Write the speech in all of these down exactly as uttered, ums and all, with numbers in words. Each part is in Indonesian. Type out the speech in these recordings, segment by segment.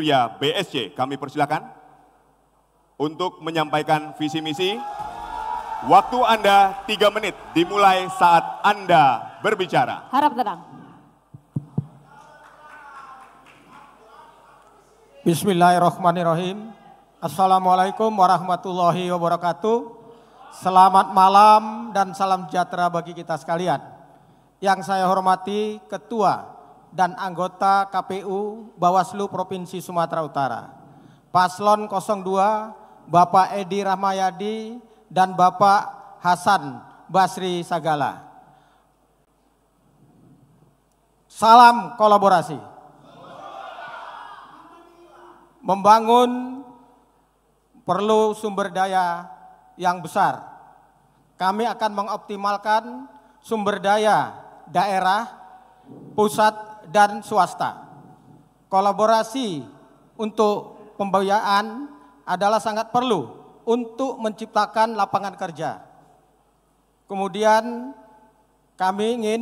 Surya B S C, kami persilakan untuk menyampaikan visi misi. Waktu Anda tiga menit dimulai saat Anda berbicara. Harap tenang. Bismillahirrahmanirrahim. Assalamualaikum warahmatullahi wabarakatuh. Selamat malam dan salam sejahtera bagi kita sekalian. Yang saya hormati Ketua dan anggota K P U Bawaslu Provinsi Sumatera Utara. Paslon nol dua Bapak Edi Rahmayadi dan Bapak Hasan Basri Sagala. Salam kolaborasi. Membangun perlu sumber daya yang besar. Kami akan mengoptimalkan sumber daya daerah, pusat, dan swasta. Kolaborasi untuk pembiayaan adalah sangat perlu untuk menciptakan lapangan kerja. Kemudian kami ingin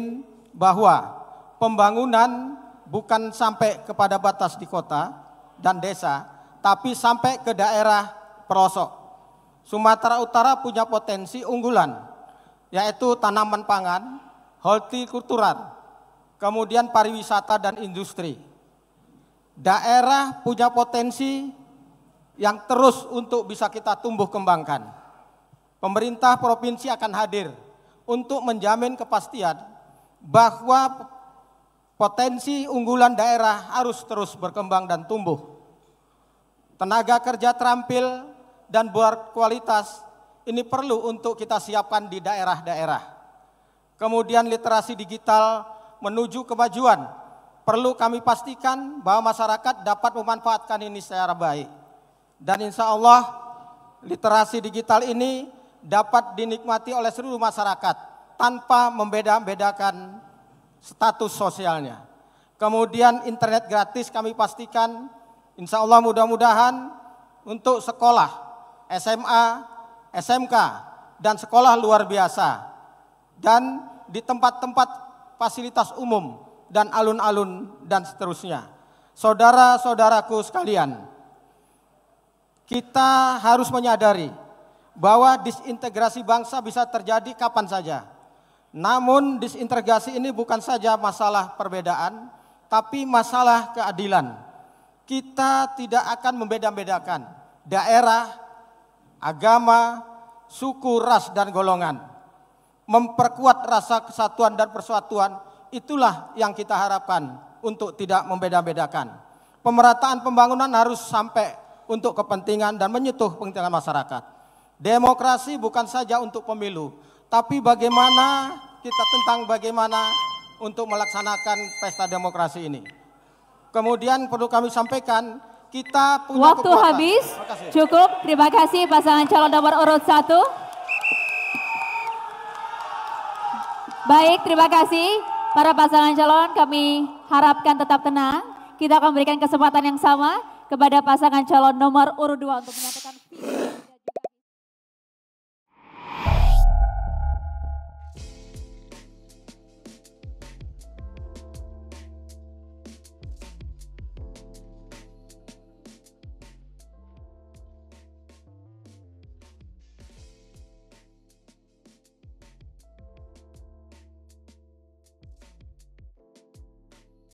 bahwa pembangunan bukan sampai kepada batas di kota dan desa, tapi sampai ke daerah pelosok. Sumatera Utara punya potensi unggulan, yaitu tanaman pangan, hortikulturan, kemudian pariwisata dan industri. Daerah punya potensi yang terus untuk bisa kita tumbuh kembangkan. Pemerintah provinsi akan hadir untuk menjamin kepastian bahwa potensi unggulan daerah harus terus berkembang dan tumbuh. Tenaga kerja terampil dan berkualitas ini perlu untuk kita siapkan di daerah-daerah. Kemudian literasi digital menuju kemajuan, perlu kami pastikan bahwa masyarakat dapat memanfaatkan ini secara baik. Dan insya Allah literasi digital ini dapat dinikmati oleh seluruh masyarakat tanpa membeda-bedakan status sosialnya. Kemudian internet gratis kami pastikan, insya Allah mudah-mudahan untuk sekolah, S M A, S M K, dan sekolah luar biasa. Dan di tempat-tempat fasilitas umum dan alun-alun dan seterusnya. Saudara-saudaraku sekalian, kita harus menyadari bahwa disintegrasi bangsa bisa terjadi kapan saja. Namun disintegrasi ini bukan saja masalah perbedaan, tapi masalah keadilan. Kita tidak akan membeda-bedakan daerah, agama, suku, ras, dan golongan. Memperkuat rasa kesatuan dan persatuan, itulah yang kita harapkan untuk tidak membeda-bedakan. Pemerataan pembangunan harus sampai untuk kepentingan dan menyentuh kepentingan masyarakat. Demokrasi bukan saja untuk pemilu, tapi bagaimana kita tentang bagaimana untuk melaksanakan pesta demokrasi ini. Kemudian perlu kami sampaikan, kita punya waktu kekuatan. Habis, cukup. Terima kasih pasangan calon nomor urut satu. Baik, terima kasih para pasangan calon, kami harapkan tetap tenang. Kita akan berikan kesempatan yang sama kepada pasangan calon nomor urut dua untuk menyatakan